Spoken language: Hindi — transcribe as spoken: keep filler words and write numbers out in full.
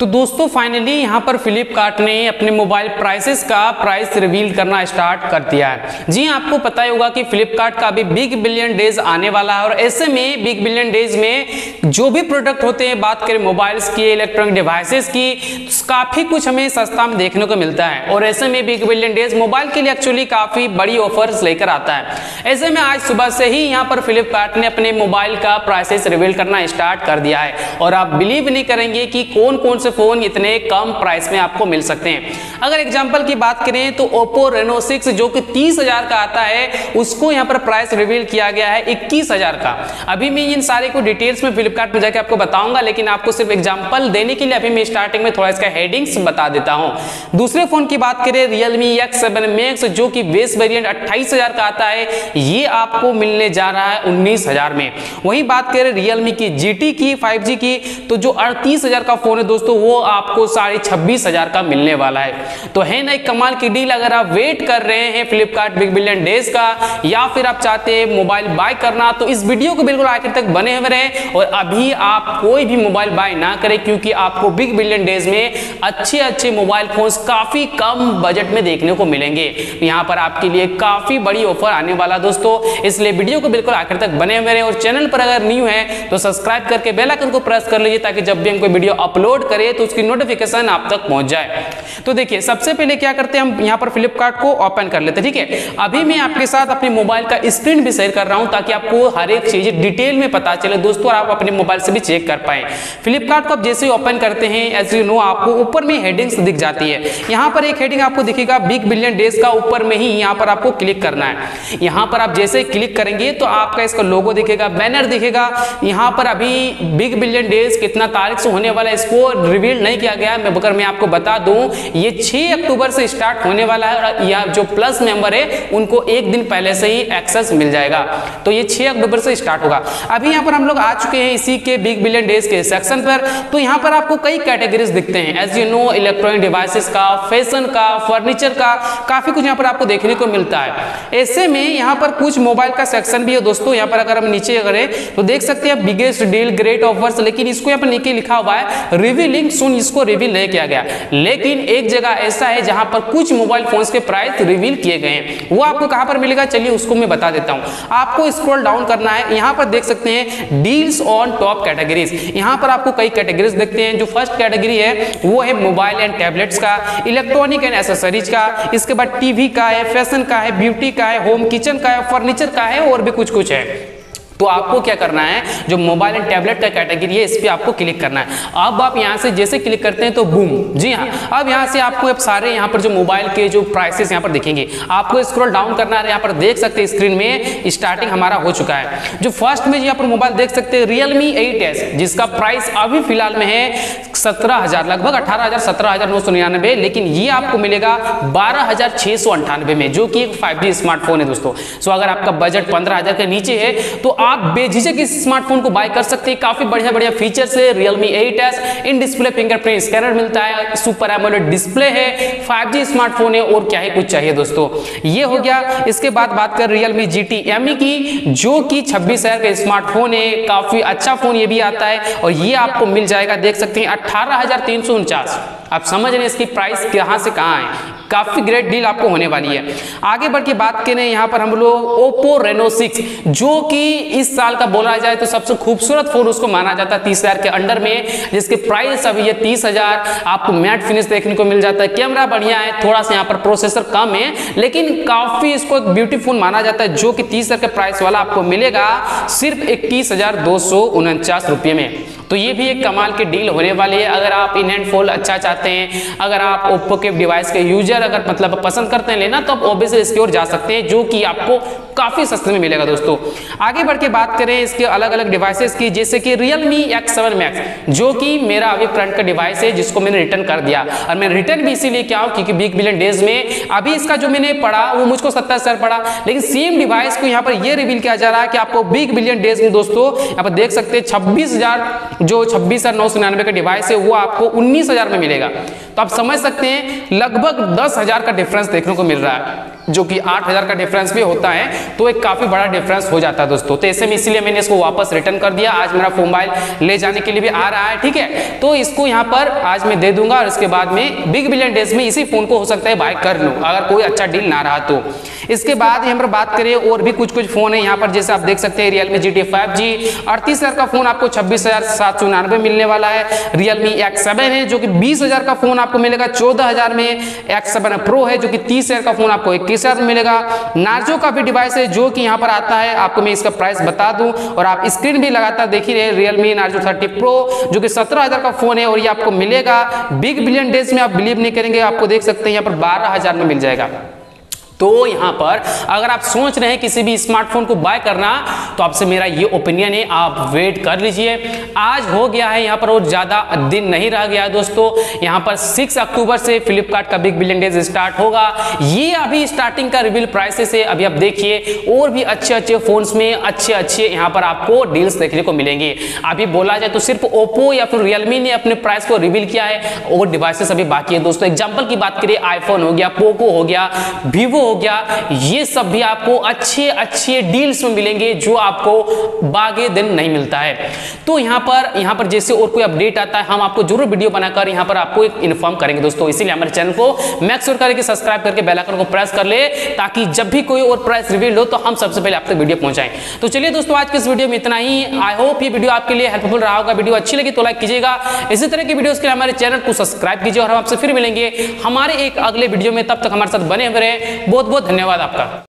तो दोस्तों फाइनली यहाँ पर फ्लिपकार्ट ने अपने मोबाइल प्राइसेस का प्राइस रिवील करना स्टार्ट कर दिया है। जी आपको पता ही होगा कि फ्लिपकार्ट का अभी बिग बिलियन डेज आने वाला है और ऐसे में बिग बिलियन डेज में जो भी प्रोडक्ट होते हैं, बात करें मोबाइल्स की, इलेक्ट्रॉनिक डिवाइसेस की, तो काफ़ी कुछ हमें सस्ता में देखने को मिलता है और ऐसे में बिग बिलियन डेज मोबाइल के लिए एक्चुअली काफ़ी बड़ी ऑफर्स लेकर आता है। ऐसे में आज सुबह से ही यहाँ पर फ्लिपकार्ट ने अपने मोबाइल का प्राइसेस रिवील करना स्टार्ट कर दिया है और आप बिलीव नहीं करेंगे कि कौन कौन फोन इतने कम प्राइस में आपको मिल सकते हैं। अगर एग्जांपल की बात करें तो Oppo Reno सिक्स जो कि तीस हज़ार का आता है, उसको यहां पर प्राइस रिवील किया गया है इक्कीस हज़ार का। अभी मैं इन सारे को डिटेल्स में फ्लिपकार्ट पे जाके आपको बताऊंगा, लेकिन आपको सिर्फ एग्जांपल देने के लिए अभी मैं स्टार्टिंग में थोड़ा इसका हेडिंग्स बता देता हूं। दूसरे फोन की बात करें Realme एक्स सेवन Max जो कि बेस वेरिएंट अट्ठाईस हज़ार का आता है, ये आपको मिलने जा रहा है उन्नीस हज़ार में। वहीं बात करें Realme की जी टी की फाइव जी की, तो जो अड़तीस हज़ार का फोन है दोस्तों, वो आपको साढ़े छब्बीस हजार का मिलने वाला है। तो है ना एक कमाल की डील। अगर आप वेट कर रहे हैं फ्लिपकार्ट बिग बिलियन डेज का या फिर आप चाहते हैं मोबाइल बाय करना, तो इस वीडियो को बिल्कुल आखिर तक बने हुए रहें और अभी आप कोई भी मोबाइल बाय ना करें, क्योंकि आपको बिग बिलियन डेज में अच्छे अच्छे मोबाइल फोन्स काफी कम बजट में देखने को मिलेंगे। यहाँ पर आपके लिए काफी बड़ी ऑफर आने वाला दोस्तों, इसलिए वीडियो को बिल्कुल आखिर तक बने हुए रहें और चैनल पर अगर न्यू है तो सब्सक्राइब करके बेल आइकन को प्रेस कर लीजिए ताकि जब भी हम कोई वीडियो अपलोड करें तो उसकी नोटिफिकेशन आप तक पहुंच जाए। तो देखिए सबसे पहले क्या करते हैं, हम यहाँ पर फ्लिपकार्ट को ओपन कर लेते हैं। ठीक है, अभी मैं आपके साथ अपने मोबाइल का स्क्रीन भी शेयर कर रहा हूं ताकि आपको हर एक चीज डिटेल में पता चले दोस्तों, आप अपने मोबाइल से भी चेक कर पाए। फ्लिपकार्ट को आप जैसे ही ओपन करते हैं, एज यू नो आपको ऊपर में हेडिंग्स दिख जाती है। यहाँ पर एक हेडिंग आपको दिखेगा बिग बिलियन डेज का, ऊपर में ही यहाँ पर आपको क्लिक करना है। यहाँ पर आप जैसे क्लिक करेंगे तो आपका इसका लोगो दिखेगा, बैनर दिखेगा। यहाँ पर अभी बिग बिलियन डेज कितना तारीख से होने वाला है इसको रिवील नहीं किया गया। मैं बकर मैं आपको बता दूं ये छह अक्टूबर से स्टार्ट होने वाला है और या जो प्लस मेंबर है उनको एक दिन पहले से ही एक्सेस मिल जाएगा। तो ये छह अक्टूबर से स्टार्ट होगा। अभी यहाँ पर हम लोग आ चुके हैं इसी के बिग बिलियन डेज के सेक्शन पर। तो यहाँ पर आपको कई कैटेगरीज दिखते हैं, as you know electronic devices का, फैशन का, फर्नीचर का, काफी कुछ यहाँ पर आपको देखने को मिलता है। ऐसे में यहाँ पर कुछ मोबाइल का सेक्शन भी है दोस्तों। यहाँ पर अगर हम नीचे करें तो देख सकते हैं बिगेस्ट डील, ग्रेट ऑफर्स, लेकिन इसको यहाँ पर नीचे लिखा हुआ है रिवील लिंक सुन, इसको रिवील नहीं किया गया। लेकिन एक जगह ऐसा है जहां पर कुछ मोबाइल फोन्स के प्राइस रिवील किए गए हैं, वो आपको कहां पर मिलेगा चलिए उसको मैं बता देता हूं। आपको स्क्रॉल डाउन करना है, यहां पर देख सकते हैं डील्स ऑन टॉप कैटेगरीज। यहां पर आपको कई कैटेगरीज देखते हैं। जो फर्स्ट कैटेगरी है वो है मोबाइल एंड टैबलेट्स का, इलेक्ट्रॉनिक एंड एसेसरीज का, इसके बाद टीवी का है, फैशन का है, ब्यूटी का है, होम किचन का है, फर्नीचर का है और भी कुछ कुछ है। तो आपको क्या करना है, जो मोबाइल एंड टैबलेट का कैटेगरी है इस पर आपको क्लिक करना है। अब आप यहाँ से जैसे क्लिक करते हैं तो बूम, जी हाँ, अब यहाँ से आपको अब सारे यहाँ पर जो मोबाइल के जो प्राइसेस यहाँ पर दिखेंगे। आपको स्क्रॉल डाउन करना है, यहाँ पर देख सकते हैं स्क्रीन में स्टार्टिंग हमारा हो चुका है। जो फर्स्ट में यहाँ पर मोबाइल देख सकते हैं Realme एट एस, जिसका प्राइस अभी फिलहाल में है सत्रह हज़ार, लगभग अठारह हज़ार, सत्रह हज़ार नौ सौ निन्यानवे, लेकिन ये आपको मिलेगा बारह हज़ार छह सौ अट्ठानवे में, जो कि एक फाइव जी स्मार्टफोन है दोस्तों। सो अगर आपका बजट पंद्रह हज़ार के नीचे है तो आप बेझिझक इस स्मार्टफोन को बाय कर सकते हैं। काफी बढ़िया बढ़िया फीचर्स है। Realme eight S in display fingerprint scanner मिलता है, सुपर एमोलेड डिस्प्ले है, फाइव जी स्मार्टफोन है, और क्या ही कुछ चाहिए दोस्तों। ये हो गया। इसके बाद बात कर Realme G T M E की, जो कि छब्बीस हज़ार का स्मार्टफोन है, काफी अच्छा फोन ये भी आता है और ये आपको मिल जाएगा, देख सकते हैं अठारह हज़ार तीन सौ उनचास। आप समझ रहे हैं इसकी प्राइस कहां से कहां है, काफी ग्रेट डील आपको होने वाली है। आगे बढ़ के बात करें, यहाँ पर हम लोग Oppo Reno सिक्स, जो कि इस साल का बोला जाए तो सबसे खूबसूरत फोन उसको माना जाता है तीस हजार के अंडर में, जिसके प्राइस अभी ये तीस हज़ार। आपको मैट फिनिश देखने को मिल जाता है, कैमरा बढ़िया है, थोड़ा सा यहाँ पर प्रोसेसर कम है, लेकिन काफी इसको ब्यूटीफुल माना जाता है, जो कि तीस हजार के प्राइस वाला आपको मिलेगा सिर्फ इक्कीस हजार दो सौ उनचास रुपये में। तो ये भी एक कमाल की डील होने वाली है। अगर आप इन हैंड फोन अच्छा चाहते हैं, अगर आप Oppo के डिवाइस के यूजर अगर मतलब पसंद करते हैं लेना, तो आप ऑब्वियसली इसकी ओर जा सकते हैं, जो कि आपको काफी सस्ते में मिलेगा दोस्तों। आगे बढ़ के बात करें इसके अलग अलग डिवाइसेस की, जैसे कि Realme एक्स सेवन Max, जो कि मेरा अभी फ्रंट का डिवाइस है, जिसको मैंने रिटर्न कर दिया। और मैं रिटर्न भी इसीलिए क्या हूँ क्योंकि बिग बिलियन डेज में अभी इसका जो मैंने पढ़ा वो मुझको सत्ताईस हजार पड़ा, लेकिन सेम डिवाइस को यहाँ पर यह रिवील किया जा रहा है कि आपको बिग बिलियन डेज में दोस्तों यहाँ पर देख सकते हैं छब्बीस हजार जो छब्बीस हजार नौ सौ निन्यानवे का डिवाइस है वो आपको उन्नीस हज़ार में मिलेगा। तो आप समझ सकते हैं लगभग दस हज़ार का डिफरेंस देखने को मिल रहा है। जो कि आठ हज़ार का डिफरेंस भी होता है, तो एक काफी बड़ा डिफरेंस हो जाता है दोस्तों। तो ऐसे में इसीलिए मैंने इसको वापस रिटर्न कर दिया। आज मेरा मोबाइल ले जाने के लिए भी आ रहा है, ठीक है, तो इसको यहाँ पर आज मैं दे दूंगा और इसके बाद में बिग बिलियन डेज में इसी फोन को हो सकता है बाय कर लूँ, अगर कोई अच्छा डील ना रहा तो। इसके बाद यहाँ पर बात करें और भी कुछ कुछ फोन है यहाँ पर, जैसे आप देख सकते हैं Realme G T five G अड़तीस हजार का फोन आपको छब्बीस हजार सात सौ निन्यानवे मिलने वाला है। रियलमी एक्स सेवन है जो कि बीस हजार का फोन आपको मिलेगा चौदह हजार में। एक्स सेवन प्रो है जो कि तीस हजार का फोन आपको इक्कीस हजार मिलेगा। नार्जो का भी डिवाइस है जो कि यहाँ पर आता है, आपको मैं इसका प्राइस बता दूं और आप स्क्रीन भी लगातार देख ही रहे। रियलमी नार्जो थर्टी प्रो जो कि सत्रह हजार का फोन है और ये आपको मिलेगा बिग बिलियन डेज में, आप बिलीव नहीं करेंगे, आपको देख सकते हैं यहाँ पर बारह हजार में मिल जाएगा। तो यहाँ पर अगर आप सोच रहे हैं किसी भी स्मार्टफोन को बाय करना, तो आपसे मेरा ये ओपिनियन है आप वेट कर लीजिए। आज हो गया है यहाँ पर और ज़्यादा दिन नहीं रह गया है दोस्तों। यहाँ पर छह अक्टूबर से फ्लिपकार्ट का बिग बिलियन डेज स्टार्ट होगा। ये अभी स्टार्टिंग का रिवील प्राइसेस है, अभी आप देखिए और भी अच्छे अच्छे फोन्स में अच्छे अच्छे यहाँ पर आपको डील्स देखने को मिलेंगे। अभी बोला जाए तो सिर्फ ओप्पो या फिर रियलमी ने अपने प्राइस को रिवील किया है और डिवाइसेस अभी बाकी है दोस्तों। एग्जाम्पल की बात करिए आईफोन हो गया, पोको हो गया, वीवो हो गया, ये सब भी आपको अच्छे अच्छे डील्स में मिलेंगे जो आपको बागे दिन नहीं मिलता है। तो यहाँ पर यहाँ पर जैसे और कोई अपडेट आता है हम आपको जरूर वीडियो बनाकर यहाँ पर आपको एक इन्फॉर्म करेंगे दोस्तों। इसीलिए हमारे चैनल को मेक श्योर करें कि सब्सक्राइब करके बेल आइकन को प्रेस कर ले, ताकि जब भी कोई और प्राइस रिवील हो तो हम सबसे पहले आपको वीडियो पहुंचाएं। तो चलिए दोस्तों, आज के इस वीडियो में इतना ही। आई होप ये वीडियो आपके लिए हेल्पफुल रहा होगा। वीडियो अच्छी लगी तो लाइक कीजिएगा, इसी तरह के वीडियो के लिए हमारे चैनल को सब्सक्राइब कीजिए और हम आपसे फिर मिलेंगे हमारे एक अगले वीडियो में। तब तक हमारे साथ बने हुए रहें। बहुत बहुत धन्यवाद आपका।